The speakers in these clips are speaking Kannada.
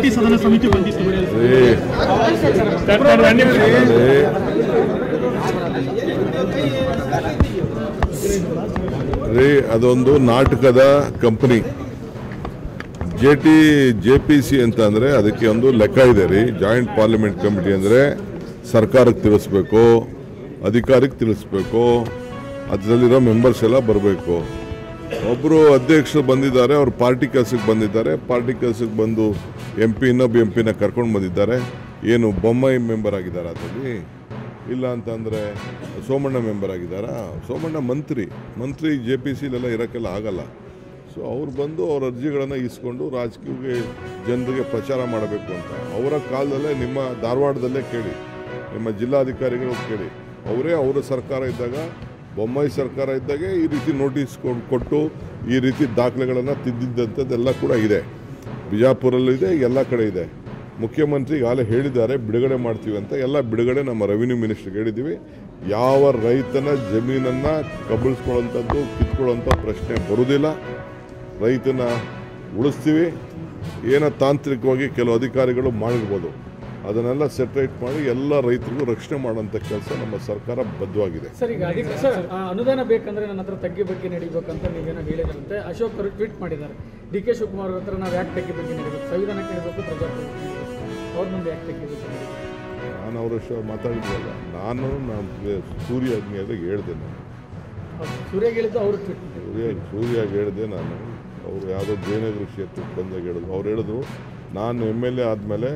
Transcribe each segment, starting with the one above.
ప్రతిసదన సమితి బంధిస్తున్నారు ರೇ ಅದೊಂದು ನಾಟಕದ ಕಂಪನಿ ಜೆ ಪಿ ಸಿ ಅಂತ ಅಂದರೆ ಅದಕ್ಕೆ ಒಂದು ಲೆಕ್ಕ ಇದೆ ರೀ. ಜಾಯಿಂಟ್ ಪಾರ್ಲಿಮೆಂಟ್ ಕಮಿಟಿ ಅಂದರೆ ಸರ್ಕಾರಕ್ಕೆ ತಿಳಿಸ್ಬೇಕು, ಅಧಿಕಾರಕ್ಕೆ ತಿಳಿಸ್ಬೇಕು, ಅದರಲ್ಲಿರೋ ಮೆಂಬರ್ಸ್ ಎಲ್ಲ ಬರಬೇಕು. ಒಬ್ಬರು ಅಧ್ಯಕ್ಷರು ಬಂದಿದ್ದಾರೆ, ಅವರು ಪಾರ್ಟಿ ಕೆಲಸಕ್ಕೆ ಬಂದಿದ್ದಾರೆ, ಪಾರ್ಟಿ ಕೆಲಸಕ್ಕೆ ಬಂದು ಇನ್ನೊಬ್ಬ ಎಂ ಪಿನ ಕರ್ಕೊಂಡು ಬಂದಿದ್ದಾರೆ. ಏನು ಬೊಮ್ಮಾಯಿ ಮೆಂಬರ್ ಆಗಿದ್ದಾರೆ ಅದರಲ್ಲಿ, ಇಲ್ಲ ಅಂತಂದರೆ ಸೋಮಣ್ಣ ಮೆಂಬರ್ ಆಗಿದ್ದಾರಾ? ಸೋಮಣ್ಣ ಮಂತ್ರಿ ಜೆ ಪಿ ಸಿ ಇಲ್ಲೆಲ್ಲ ಇರೋಕ್ಕೆಲ್ಲ ಆಗಲ್ಲ. ಸೊ ಅವ್ರು ಬಂದು ಅವ್ರ ಅರ್ಜಿಗಳನ್ನು ಇಸ್ಕೊಂಡು ರಾಜಕೀಯಕ್ಕೆ ಜನರಿಗೆ ಪ್ರಚಾರ ಮಾಡಬೇಕು ಅಂತ. ಅವರ ಕಾಲದಲ್ಲೇ ನಿಮ್ಮ ಧಾರವಾಡದಲ್ಲೇ ಕೇಳಿ, ನಿಮ್ಮ ಜಿಲ್ಲಾಧಿಕಾರಿಗಳು ಕೇಳಿ, ಅವರ ಸರ್ಕಾರ ಇದ್ದಾಗ, ಬೊಮ್ಮಾಯಿ ಸರ್ಕಾರ ಇದ್ದಾಗೆ ಈ ರೀತಿ ನೋಟಿಸ್ ಕೊಟ್ಟು ಈ ರೀತಿ ದಾಖಲೆಗಳನ್ನು ತಿದ್ದಿದ್ದಂಥದ್ದೆಲ್ಲ ಕೂಡ ಇದೆ. ಬಿಜಾಪುರಲ್ಲಿದೆ, ಎಲ್ಲ ಕಡೆ ಇದೆ. ಮುಖ್ಯಮಂತ್ರಿ ಈಗಾಗಲೇ ಹೇಳಿದ್ದಾರೆ ಬಿಡುಗಡೆ ಮಾಡ್ತೀವಿ ಅಂತ. ಎಲ್ಲ ಬಿಡುಗಡೆ ನಮ್ಮ ರೆವಿನ್ಯೂ ಮಿನಿಸ್ಟ್ರಿಗೆ ಹೇಳಿದ್ದೀವಿ. ಯಾವ ರೈತನ ಜಮೀನನ್ನು ಕಬಳಿಸ್ಕೊಳ್ಳೋಂಥದ್ದು, ಕಿತ್ಕೊಳ್ಳೋಂಥ ಪ್ರಶ್ನೆ ಬರುವುದಿಲ್ಲ. ರೈತನ ಉಳಿಸ್ತೀವಿ. ಏನೋ ತಾಂತ್ರಿಕವಾಗಿ ಕೆಲವು ಅಧಿಕಾರಿಗಳು ಮಾಡಿರ್ಬೋದು, ಅದನ್ನೆಲ್ಲ ಸೆಪರೇಟ್ ಮಾಡಿ ಎಲ್ಲ ರೈತರಿಗೂ ರಕ್ಷಣೆ ಮಾಡುವಂಥ ಕೆಲಸ ನಮ್ಮ ಸರ್ಕಾರ ಬದ್ಧವಾಗಿದೆ. ಸರ್, ಈಗ ಅನುದಾನ ಬೇಕಂದರೆ ನನ್ನ ಹತ್ರ ತಗ್ಗಿ ಬಗ್ಗೆ ನಡೀಬೇಕಂತ ನೀವೇನೋ ಹೇಳಿದಂತೆ ಅಶೋಕ್ ಅವರು ಟ್ವೀಟ್ ಮಾಡಿದ್ದಾರೆ. ಡಿ ಕೆ ಶಿವಕುಮಾರ್ ಹತ್ರ ನಾವು ಯಾಕೆ ತಗ್ಗಿ ಬಗ್ಗೆ ನಡೀಬೇಕು, ಸಂವಿಧಾನಕ್ಕೆ ನಡೀಬೇಕು, ಪ್ರಜಾಪ್ರಭುತ್ವ ಅವ್ರ ಮುಂದೆ ಯಾಕೆ ತಗ್ಗಿ ಬಗ್ಗೆ ನಡೀಬೇಕು? ನಾನು ಅವರಷ್ಟು ಮಾತಾಡಿದ್ರಲ್ಲ, ನಾನು ಸೂರ್ಯಾಜ್ಞೆಯಾಗಿ ಹೇಳಿದೆ. ಸೂರ್ಯಾಗಿ ಹೇಳಿದೆ ನಾನು. ಅವರು ಯಾವುದೋ ಜಯನಗರ ಕ್ಷೇತ್ರಕ್ಕೆ ಬಂದಾಗ ಹೇಳಿದ್ರು. ಅವ್ರು ಹೇಳಿದ್ರು ನಾನು MLA ಆದಮೇಲೆ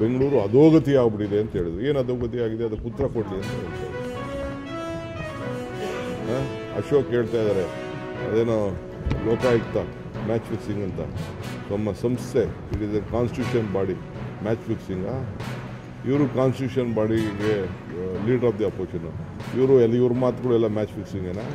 ಬೆಂಗಳೂರು ಅಧೋಗತಿ ಆಗ್ಬಿಟ್ಟಿದೆ ಅಂತ ಹೇಳಿದ್ರು. ಏನು ಅಧೋಗತಿ ಆಗಿದೆ, ಅದಕ್ಕೆ ಉತ್ತರ ಕೊಡಲಿ ಅಂತ ಹೇಳ್ತಾರೆ. ಅಶೋಕ್ ಹೇಳ್ತಾ ಇದ್ದಾರೆ ಅದೇನೋ ಲೋಕಾಯುಕ್ತ ಮ್ಯಾಚ್ ಫಿಕ್ಸಿಂಗ್ ಅಂತ ನಮ್ಮ ಸಂಸ್ಥೆ, it is a constitution body. Match ಫಿಕ್ಸಿಂಗಾ? ಇವರು ಕಾನ್ಸ್ಟಿಟ್ಯೂಷನ್ ಬಾಡಿಗೆ ಲೀಡರ್ ಆಫ್ ದಿ ಅಪೋಸಿಷನ್, ಇವರು ಮಾತುಗಳೆಲ್ಲ ಮ್ಯಾಚ್ ಫಿಕ್ಸಿಂಗೇನಾ?